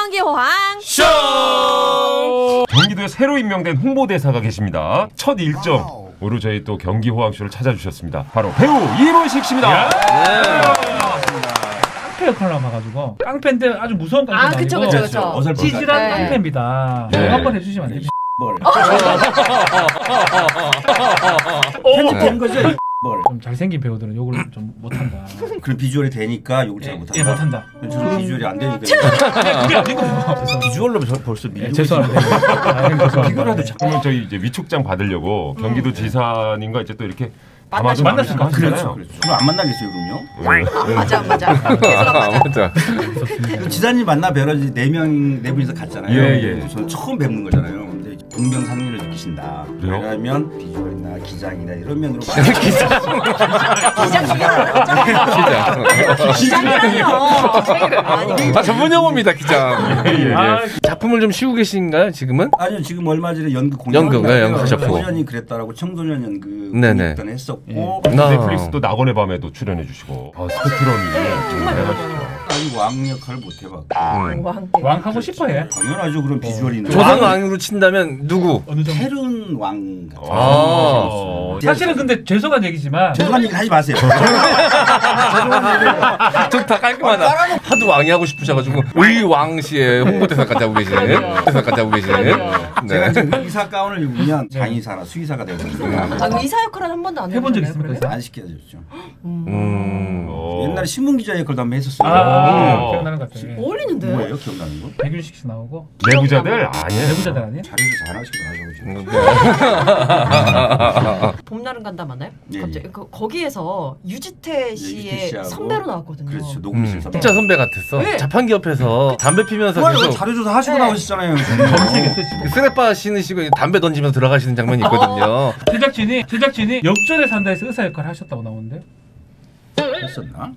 경기호황쇼! 경기도에 새로 임명된 홍보대사가 계십니다. 첫 일정으로 저희 또 경기호황쇼를 찾아주셨습니다. 바로 배우 이문식 씨입니다. 깡패 역할을 남아가지고 깡패인데 아주 무서운 깡패가 아니고 그쵸. 지질한 깡패입니다. 한번 해주시면 안 됩니다. 편집된 거죠? 좀 잘생긴 배우들은 욕을 좀 못한다. 그리고 비주얼이 되니까 욕을 잘 못한다. 예, 못한다. 저는 비주얼이 안 되니까. 그게 아니고 비주얼로 벌써 밀리고. 죄송합니다. 비교라도 잠깐만. 저희 이제 위촉장 받으려고 경기도 지사님과 이제 또 이렇게 만났을까? 그렇죠. 그럼 안 만나겠어요, 그럼요? 맞아. 계속 맞아. 지사님 만나 뵈러지 네 분이서 갔잖아요. 예. 저는 처음 뵙는 거잖아요. 근데 동명상련을 느끼신다. 왜냐면 비주얼이나 기장이나 이런 면으로 기장이라뇨. 다 전문 용어입니다, 기장. 작품을 좀 쉬고 계신가요, 지금은? 아니요, 지금 얼마 전에 연극 공연하셨고. 소년이 그랬다라고 청소년 연극 공연을 했었고. 넷플릭스도 낙원의 밤에도 출연해주시고. 아, 스펙트럼이 정말 대단하시죠. 아니 왕 역할을 못 해봤고. 왕 하고 싶어해. 당연하죠. 그럼 비주얼이나. 조선 왕으로 친다면 누구? 태륜 왕. 사실은 근데 죄송한 얘기지만. 죄송한 얘기 하지 마세요. 저 다 깔끔하다. 하도 왕이 하고 싶으셔가지고 의왕시의 홍보대사까지 하고 계시네. 제가 지금 의사 가운을 입으면 장의사나 수의사가 되거든요. 의사 역할은 한 번도 해본 적 있습니까? 안 시켜줬죠. 옛날에 신문기자 역할도 한번 했었어요. 기억나는 것 같아요. 어울리는데? 뭐예요? 기억나는 거? 백윤식 씨 나오고 내부자들? 아니에요. 내부자들 아니에요? 자료도 잘하시고 봄날은 간다 맞나요? 갑자기 거기에서 유지태 씨의 선배로 나왔거든요. 그렇죠. 녹음실 선배. 진짜 선배 같았어. 자판기 옆에서 담배 피면서 계속 자료조사 하시고 나오시잖아요. 쓰레빠 신으시고 담배 던지면서 들어가시는 장면이 있거든요. 제작진이 전에 산다에서 의사 역할을 하셨다고 나오는데? 했었나?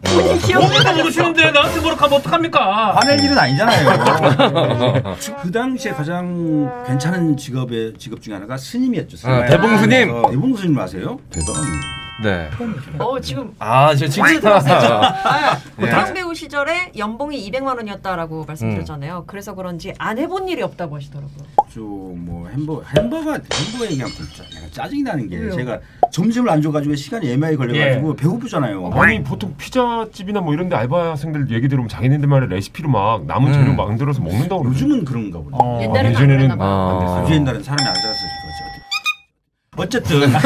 기억나서 오시는데 나한테 뭐라고 어떡합니까? 화낼 일은 아니잖아요. 그 당시에 가장 괜찮은 직업 중에 하나가 스님이었죠. 대봉스님! 대봉스님 아세요? 대단한. 네. 지금 저 진짜 고등 배우 시절에 연봉이 200만 원이었다라고 말씀드렸잖아요. 그래서 그런지 안 해본 일이 없다고 하시더라고요. 뭐 햄버거에 그냥 짜증이 나는 게 제가 점심을 안 줘가지고 시간이 애매하게 걸려가지고 배고프잖아요. 아니 보통 피자집이나 뭐 이런데 알바생들 얘기 들으면 자기네들만의 레시피로 막 남은 재료 만들어서 먹는다고. 요즘은 그런가 보다. 예전에는 옛날에는 사람이 안 자랐어요. 어쨌든 야,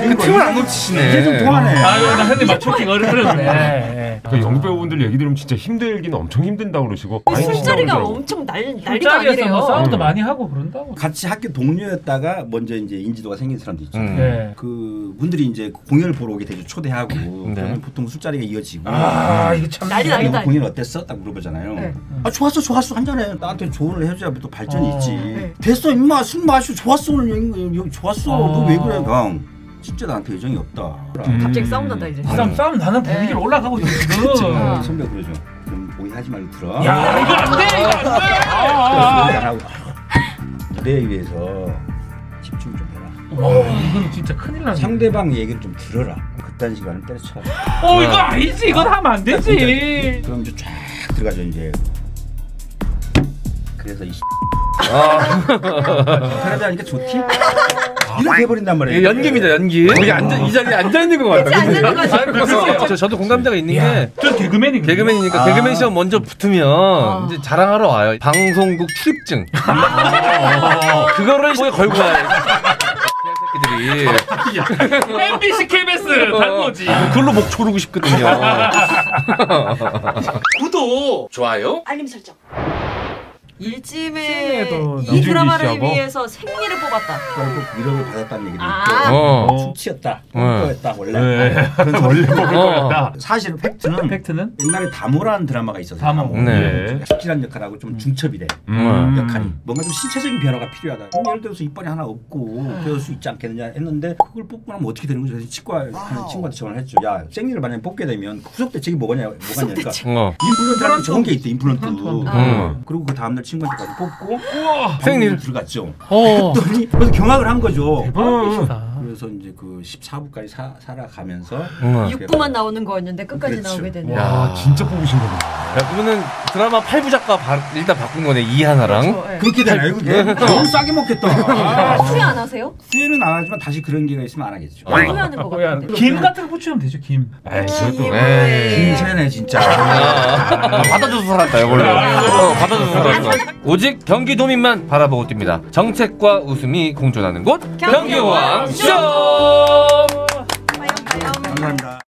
그 틈을 안 놓치시네. 이제 좀 통하네. 나 한대 맞추기 어려웠네. 영배우분들 얘기 들으면 진짜 힘들긴 엄청 힘든다고 그러시고 술자리가 엄청 난리가 아니래요. 싸움도 많이 하고 그런다고. 같이 학교 동료였다가 먼저 이제 인지도가 생긴 사람도 있잖아요. 그 분들이 이제 공연을 보러 오게 되죠. 초대하고 그러면 보통 술자리가 이어지고 이거 참 난리 나겠다. 공연 어땠어? 딱 물어보잖아요. 좋았어 한잔해. 나한테 조언을 해줘야 또 발전이 있지. 됐어 임마 술 마시고 좋았어 오늘 여기 좋았어. 너 왜 그래? 진짜 나한테 애정이 없다. 갑자기 싸움 난다 이제. 싸움 나는 분위기로 올라가고 있어 지금. 선배 그러죠. 그럼 오해하지 말고 들어. 야 이거 안 돼 이거 안 돼. 내 위해서 집중 좀 해라. 이건 진짜 큰일 나네. 상대방 얘기를 좀 들어라. 그딴 시간을 때려쳐. 이거 아니지. 이건 하면 안 되지. 그럼 이제 쫙 들어가죠 이제. 그래서 이 잘하지 않으니까 좋지? 이렇게 해버린단 말이에요. 연기입니다, 연기. 이 자리에 앉아있는 것 같다. 저도 공감대가 있는 게 저 개그맨이니까 개그맨 시험 먼저 붙으면 이제 자랑하러 와요. 방송국 출입증. 그거를 걸고 와요. MBC, KBS 단거지. 그걸로 목 조르고 싶거든요. 구독, 좋아요, 알림 설정. 일찜에 이 드라마를 위해서 생리를 뽑았다. 결국 위로를 받았다는 얘기도 있고 숙취였다. 그거였다 원래 뽑을 거였다. 사실 팩트는 옛날에 다모라는 드라마가 있었어요. 숙취란 역할하고 좀 중첩이래. 역할이 뭔가 좀 신체적인 변화가 필요하다. 예를 들어서 이빨이 하나 없고 그럴 수 있지 않겠느냐 했는데 그걸 뽑고 나면 어떻게 되는 거죠. 그래서 친구한테 전화를 했죠. 야 생리를 만약에 뽑게 되면 후속 대책이 뭐가냐니까 임플란트 좋은 게 있대. 임플란트. 그리고 그 다음날 친구한테까지 뽑고 생리를 들어갔죠. 그랬더니 경악을 한 거죠. 대박이시다. 그래서 이제 그 14부까지 살아가면서 6부만 나오는 거였는데 끝까지 그렇죠. 나오게 되네요. 와, 진짜 뽑으신 거구나. 야, 그러면은 드라마 8부 작가 일단 바꾼 거네, 이 하나랑. 그렇죠, 예. 그렇게 되나요, 그게? 너무 싸게 먹겠다. 후회 안 하세요? 후회는 안 하지만 다시 그런 기회가 있으면 안 하겠죠. 후회하는 거 같은데. 김 같은 거 포추하면 되죠, 김. 에이, 저도. 김 세네, 진짜. 받아줘서 살았다, 이걸로. 받아줘서 살았다. 오직 경기도민만 바라보고 뜁니다. 정책과 웃음이 공존하는 곳, 경기왕쇼! 감사합니다.